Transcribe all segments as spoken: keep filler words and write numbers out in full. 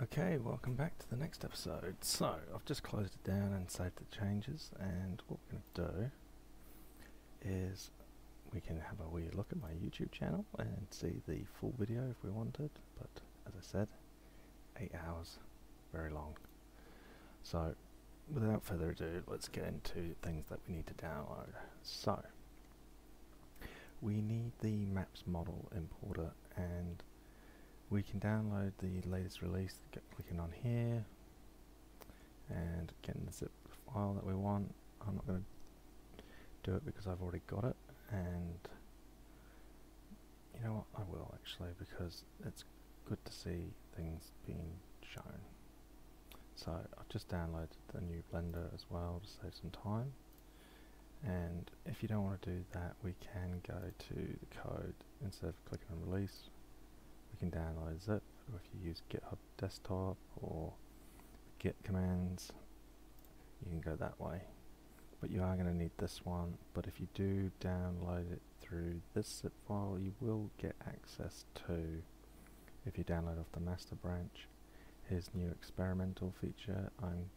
Okay, welcome back to the next episode. So I've just closed it down and saved the changes, and what we're going to do is we can have a wee look at my YouTube channel and see the full video if we wanted, but as I said, eight hours, very long. So without further ado, let's get into things that we need to download. So we need the Maps Model Importer, and we can download the latest release, get clicking on here and getting the zip file that we want. I'm not going to do it because I've already got it, and you know what, I will actually, because it's good to see things being shown. So I've just downloaded the new Blender as well to save some time, and if you don't want to do that, we can go to the code instead of clicking on release. We can download zip, or if you use GitHub desktop or git commands, you can go that way, but you are going to need this one. But if you do download it through this zip file, you will get access to, if you download off the master branch, his new experimental feature. I'm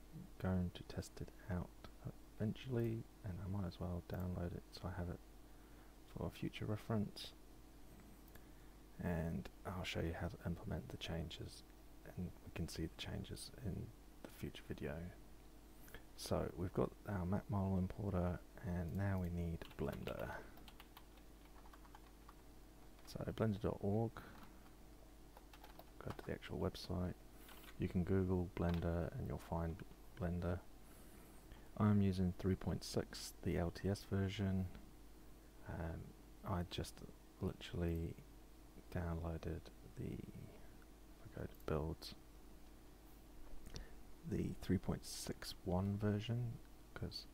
going to test it out eventually, and I might as well download it so I have it for future reference, and I'll show you how to implement the changes, and we can see the changes in the future video. So we've got our map model importer, and now we need Blender. So blender dot org, go to the actual website. You can Google Blender and you'll find Blender. I'm using three point six, the L T S version. um, I just literally downloaded the, if I go to builds, the three point six one version, because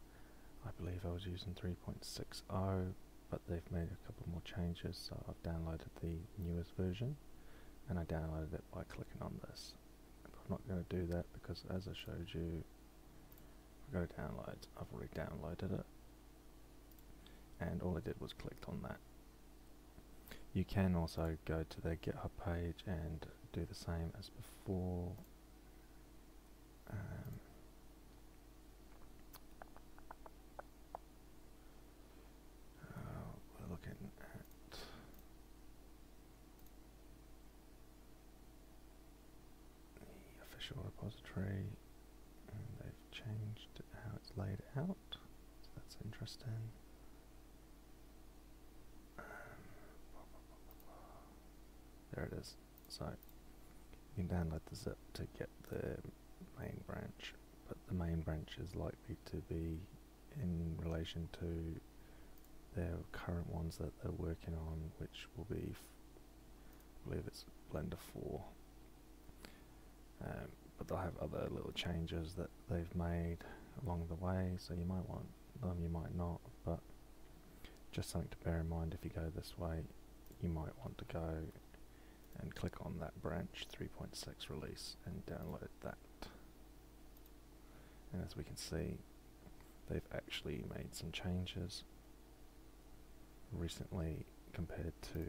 I believe I was using three point six zero, but they've made a couple more changes, so I've downloaded the newest version, and I downloaded it by clicking on this. But I'm not going to do that because, as I showed you, if I go to downloads, I've already downloaded it, and all I did was clicked on that. You can also go to their GitHub page and do the same as before. Um, uh, we're looking at the official repository, and they've changed how it's laid out, so that's interesting. There it is. So you can download the zip to get the main branch, but the main branch is likely to be in relation to their current ones that they're working on, which will be, I believe it's Blender four. Um, but they'll have other little changes that they've made along the way, so you might want them, you might not, but just something to bear in mind. If you go this way, you might want to go and click on that branch three point six release and download that. And as we can see, they've actually made some changes recently compared to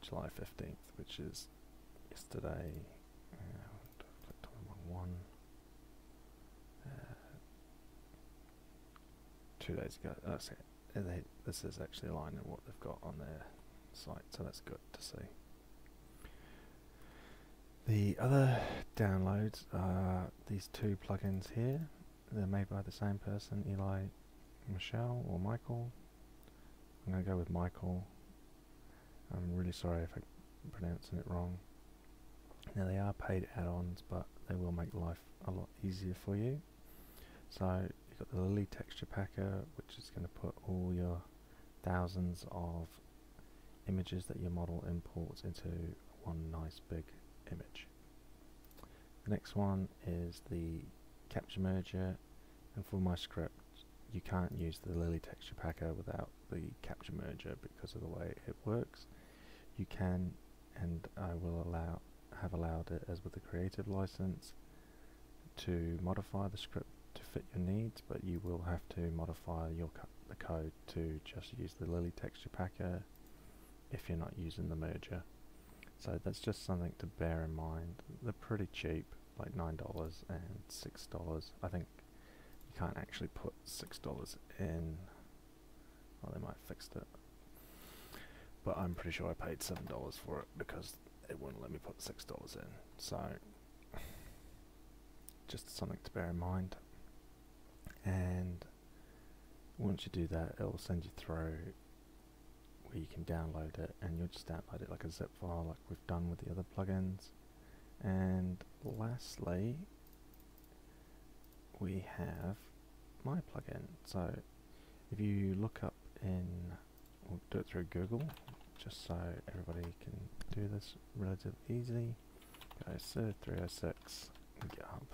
July fifteenth, which is yesterday. And I've clicked on one uh, two days ago. Oh, sorry. They, this is actually aligned with what they've got on their site, so that's good to see. The other downloads are these two plugins here. They're made by the same person, Elie Michel or Michael. I'm going to go with Michael. I'm really sorry if I'm pronouncing it wrong. Now, they are paid add-ons, but they will make life a lot easier for you. So you've got the Lily Texture Packer, which is going to put all your thousands of images that your model imports into one nice big image. The next one is the Capture Merger, and for my script you can't use the Lily Texture Packer without the Capture Merger because of the way it works. You can, and I will allow, have allowed it as with the creative license, to modify the script to fit your needs, but you will have to modify your co the code to just use the Lily Texture Packer if you're not using the merger. So that's just something to bear in mind. They're pretty cheap, like nine dollars and six dollars. I think you can't actually put six dollars in. Well, they might have fixed it. But I'm pretty sure I paid seven dollars for it because it wouldn't let me put six dollars in. So, just something to bear in mind. And once you do that, it'll send you through where you can download it, and you'll just download it like a zip file like we've done with the other plugins. And lastly, we have my plugin. So if you look up in, we'll do it through Google just so everybody can do this relatively easily. Go search three oh six GitHub,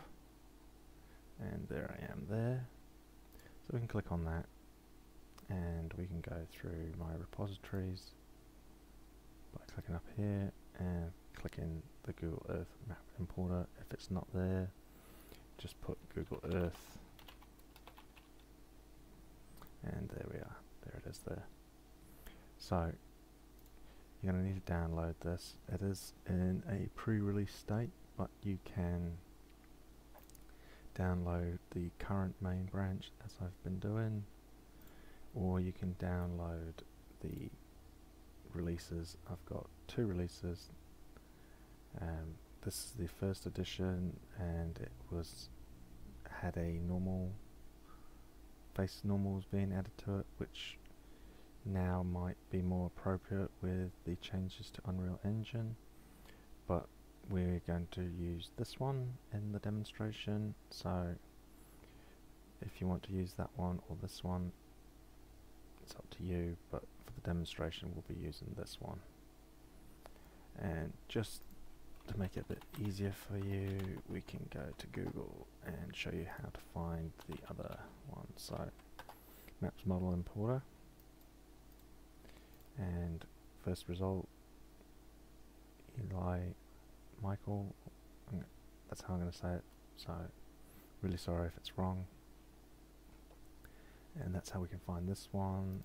and there I am there. So we can click on that and we can go through my repositories by clicking up here and clicking the Google Earth Map Importer. If it's not there, just put Google Earth, and there we are, there it is there. So you're going to need to download this. It is in a pre-release state, but you can download the current main branch as I've been doing, or you can download the releases. I've got two releases. Um, this is the first edition, and it was had a normal face normals being added to it, which now might be more appropriate with the changes to Unreal Engine, but we're going to use this one in the demonstration. So if you want to use that one or this one, it's up to you, but for the demonstration we'll be using this one. And just to make it a bit easier for you, we can go to Google and show you how to find the other one. So Maps Model Importer, and first result, Elie Michel, that's how I'm going to say it, so really sorry if it's wrong. And that's how we can find this one.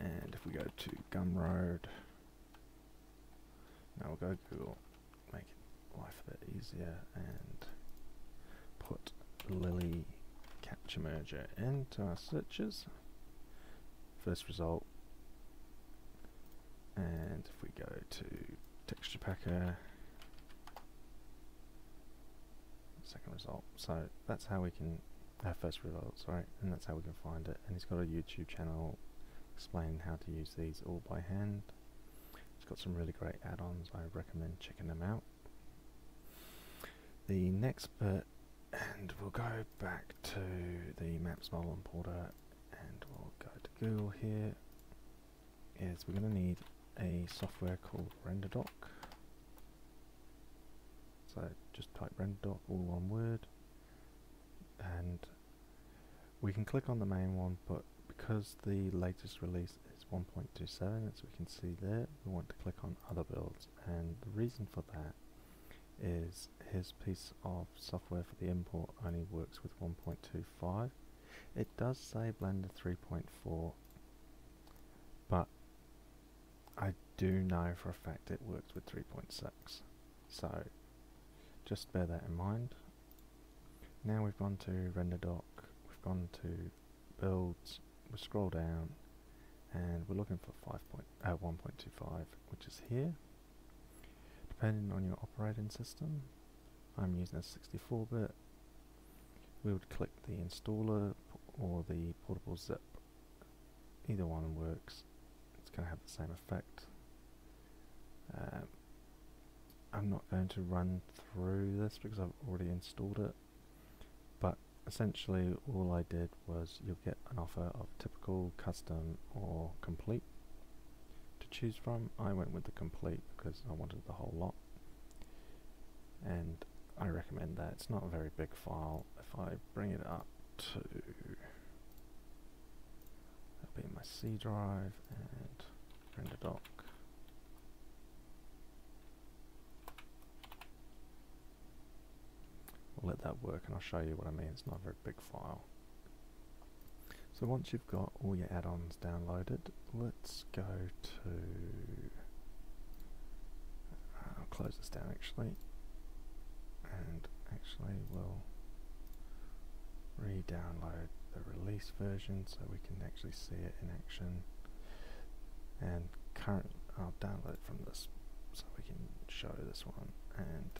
And if we go to Gumroad, now we'll go to Google, make life a bit easier, and put Lily Capture Merger into our searches, first result. And if we go to texture packer, second result. So that's how we can have first results, right? And that's how we can find it. And he's got a YouTube channel explaining how to use these all by hand. It's got some really great add-ons. I recommend checking them out. The next bit, and we'll go back to the Maps Model Importer, and we'll go to Google here. Is we're going to need a software called RenderDoc. So just type RenderDoc, all one word, and we can click on the main one, but because the latest release is one point two seven, as we can see there, we want to click on other builds. And the reason for that is his piece of software for the import only works with one point two five. It does say Blender three point four, but I do know for a fact it works with three point six, so just bear that in mind. Now we've gone to RenderDoc, we've gone to builds, we scroll down, and we're looking for uh, one point two five, which is here. Depending on your operating system, I'm using a sixty-four bit, we would click the installer or the portable zip, either one works. It's going to have the same effect. Um, I'm not going to run through this because I've already installed it, but essentially all I did was you'll get an offer of typical, custom or complete to choose from. I went with the complete because I wanted the whole lot, and I recommend that. It's not a very big file. If I bring it up to in my C drive and RenderDoc, we'll let that work, and I'll show you what I mean. It's not a very big file. So once you've got all your add-ons downloaded, let's go to close this down actually, and actually we'll re-download the release version so we can actually see it in action. And current, I'll download from this so we can show this one, and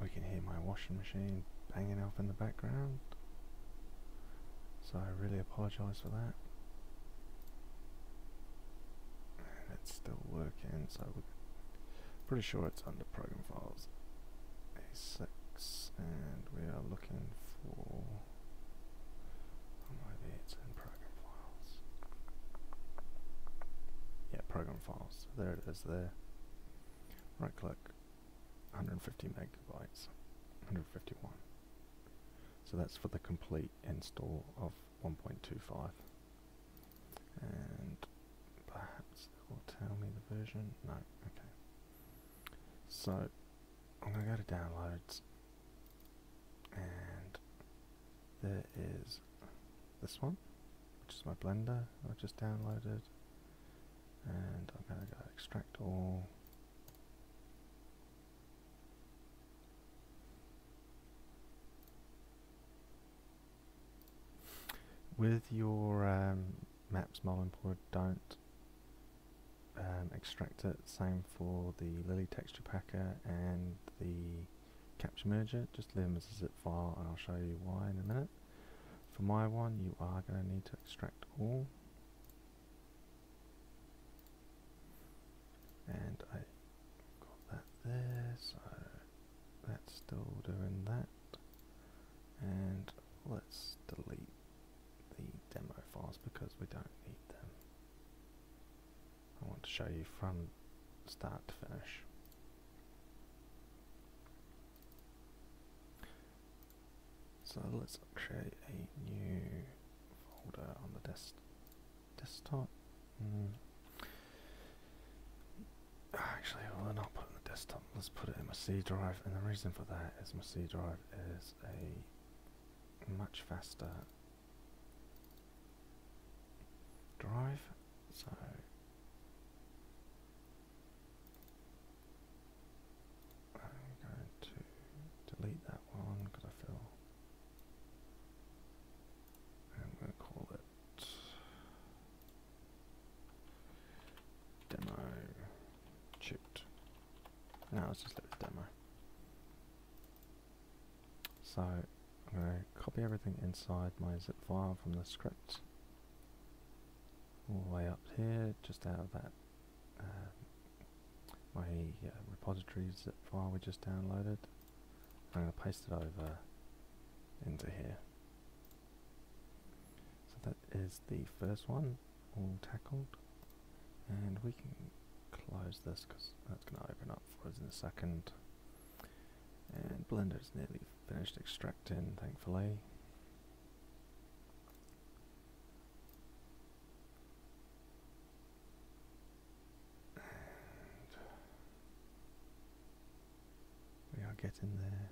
we can hear my washing machine banging off in the background, so I really apologise for that. And it's still working, so we're pretty sure it's under program files A six, and we are looking for, oh no, it's in program files. Yeah, program files. There it is there. Right click, one hundred fifty megabytes, one hundred fifty-one. So that's for the complete install of one point two five. And perhaps it will tell me the version. No, okay. So I'm going to go to downloads, and there is this one, which is my Blender I just downloaded, and I'm going to go extract all. With your um, Maps Model Importer, don't um, extract it. Same for the Lily Texture Packer and the Capture Merger. Just leave them as a zip file, and I'll show you why in a minute. For my one, you are going to need to extract all. And I got that there, so that's still doing that. And let's delete the demo files because we don't need them. I want to show you from start to finish. So let's create a new folder on the desk desktop. Mm. Actually, well, I'll put it on the desktop. Let's put it in my C drive, and the reason for that is my C drive is a much faster drive. So I'm going to delete that one because I feel. Now let's just do the demo. So I'm going to copy everything inside my zip file from the script all the way up here, just out of that uh, my uh, repository zip file we just downloaded. I'm going to paste it over into here. So that is the first one all tackled, and we can close this because that's going to open up for us in a second. And Blender's nearly finished extracting, thankfully. And we are getting there.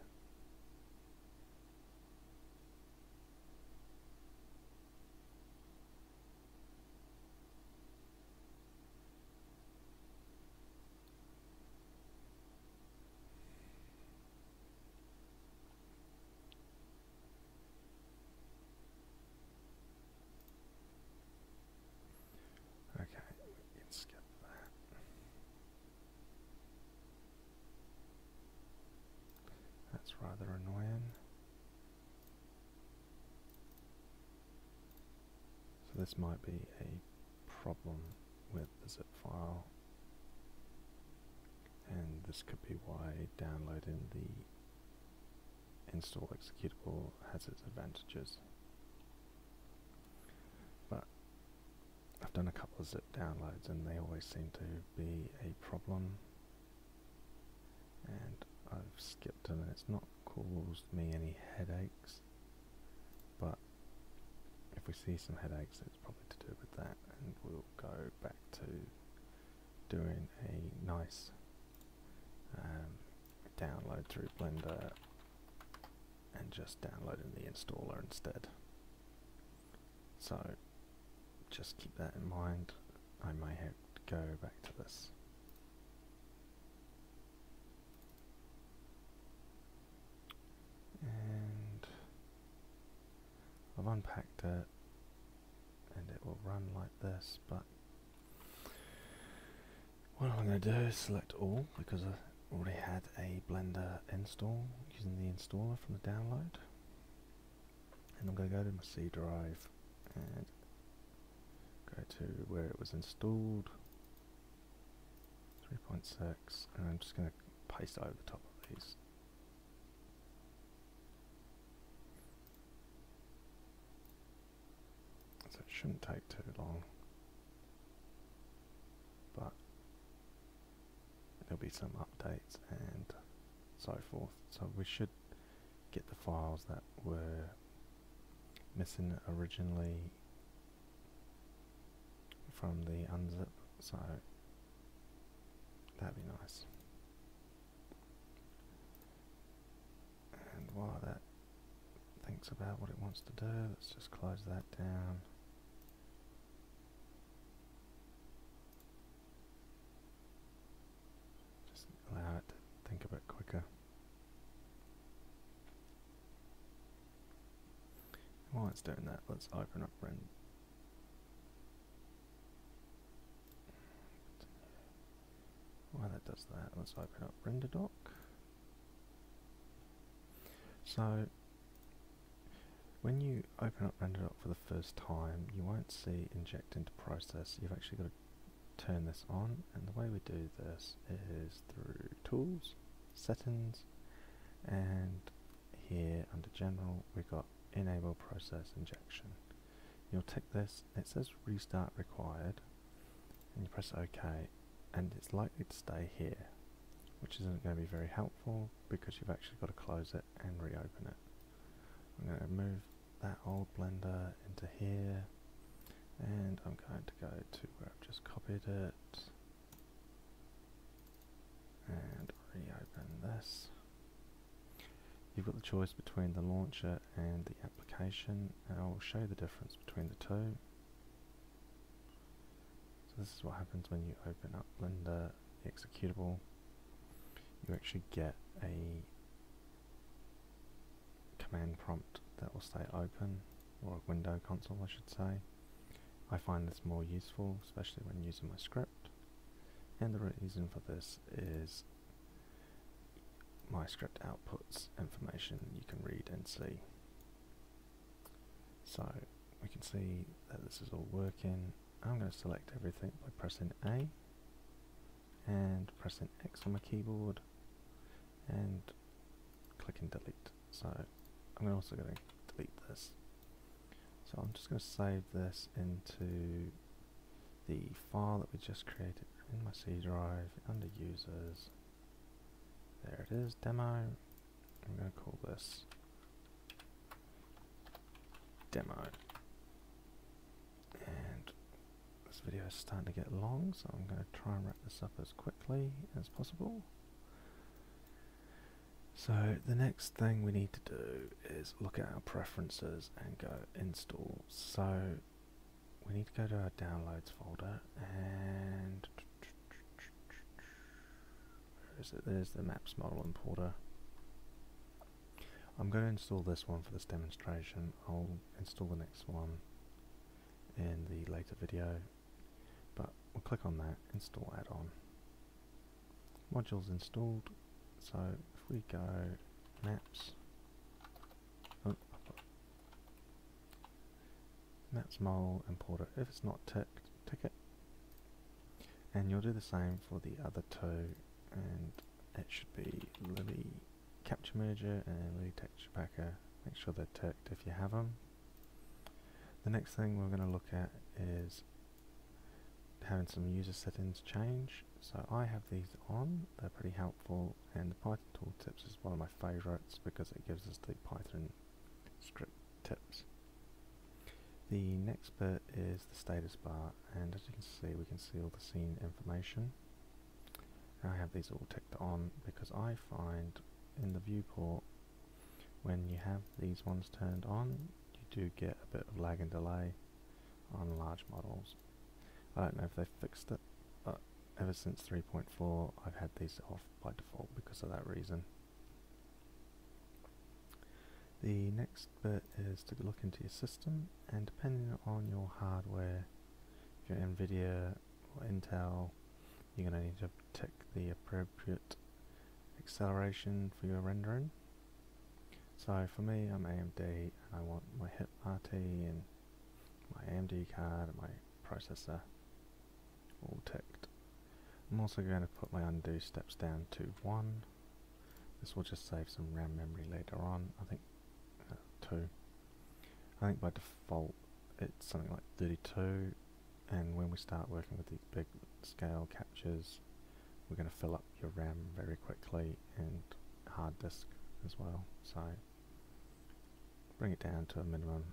Rather annoying. So this might be a problem with the zip file, and this could be why downloading the install executable has its advantages. But I've done a couple of zip downloads and they always seem to be a problem, and I've skipped them, and it's not caused me any headaches, but if we see some headaches, it's probably to do with that. And we'll go back to doing a nice um, download through Blender and just downloading the installer instead. So just keep that in mind. I might have to go back to this. And I've unpacked it and it will run like this, but what I'm going to do is select all, because I already had a Blender install using the installer from the download. And I'm going to go to my C drive and go to where it was installed, three point six, and I'm just going to paste over the top of these. So it shouldn't take too long, but there'll be some updates and so forth, so we should get the files that were missing originally from the unzip, so that'd be nice. And while that thinks about what it wants to do, let's just close that down. Just allow it to think a bit quicker. While it's doing that, let's open up Render. While that does that, let's open up RenderDoc. So, when you open up RenderDoc for the first time, you won't see inject into process. You've actually got to turn this on, and the way we do this is through Tools, Settings, and here under General we got Enable Process Injection. You'll tick this, it says Restart Required, and you press OK, and it's likely to stay here, which isn't going to be very helpful because you've actually got to close it and reopen it. I'm going to move that old Blender into here, and I'm going to go to where I've just copied it and reopen this. You've got the choice between the launcher and the application, and I'll show you the difference between the two. So this is what happens when you open up Blender, the executable. You actually get a command prompt that will stay open, or a window console I should say. I find this more useful, especially when using my script, and the reason for this is my script outputs information you can read and see. So we can see that this is all working. I'm going to select everything by pressing A and pressing X on my keyboard and clicking delete. So I'm also going to delete this. So I'm just going to save this into the file that we just created in my C drive under users. There it is, demo. I'm going to call this demo. And this video is starting to get long, so I'm going to try and wrap this up as quickly as possible. So the next thing we need to do is look at our preferences and go install. So we need to go to our downloads folder and there's the Maps Model Importer. I'm going to install this one for this demonstration. I'll install the next one in the later video, but we'll click on that, install add-on. Module's installed, so if we go Maps, oh, Maps Model Importer, if it's not ticked, tick it, and you'll do the same for the other two. And it should be Lily Capture Merger and Lily Texture Packer. Make sure they're ticked if you have them. The next thing we're going to look at is having some user settings change. So I have these on, they're pretty helpful, and the Python tooltips is one of my favourites because it gives us the Python script tips. The next bit is the status bar, and as you can see we can see all the scene information. I have these all ticked on because I find in the viewport when you have these ones turned on you do get a bit of lag and delay on large models, I don't know if they fixed it, but ever since three point four I've had these off by default because of that reason. The next bit is to look into your system, and depending on your hardware, if you're NVIDIA or Intel, you're going to need to tick the appropriate acceleration for your rendering. So for me, I'm A M D, and I want my HipRT and my A M D card and my processor all ticked. I'm also going to put my undo steps down to one. This will just save some RAM memory later on. I think uh, two. I think by default it's something like thirty-two, and when we start working with these big scale captures, we're going to fill up your RAM very quickly and hard disk as well. So bring it down to a minimum.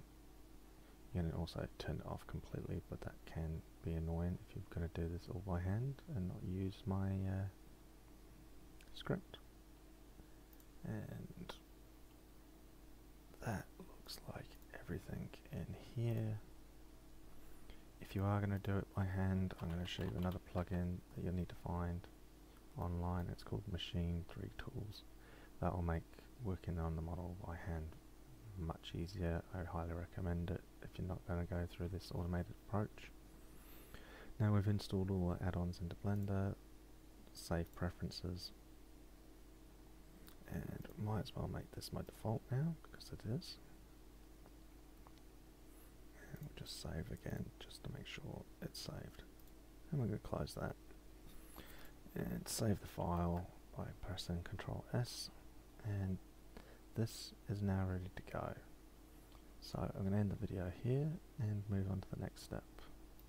You can also turn it off completely, but that can be annoying if you're going to do this all by hand and not use my uh, script. And that looks like everything in here. If you are going to do it by hand, I'm going to show you another plugin that you'll need to find online. It's called Machine three Tools. That will make working on the model by hand much easier. I highly recommend it if you're not going to go through this automated approach. Now we've installed all our add-ons into Blender, save preferences, and might as well make this my default now because it is. And we'll just save again just to make sure it's saved. And we're going to close that. And save the file by pressing control S, and this is now ready to go. So I'm going to end the video here and move on to the next step.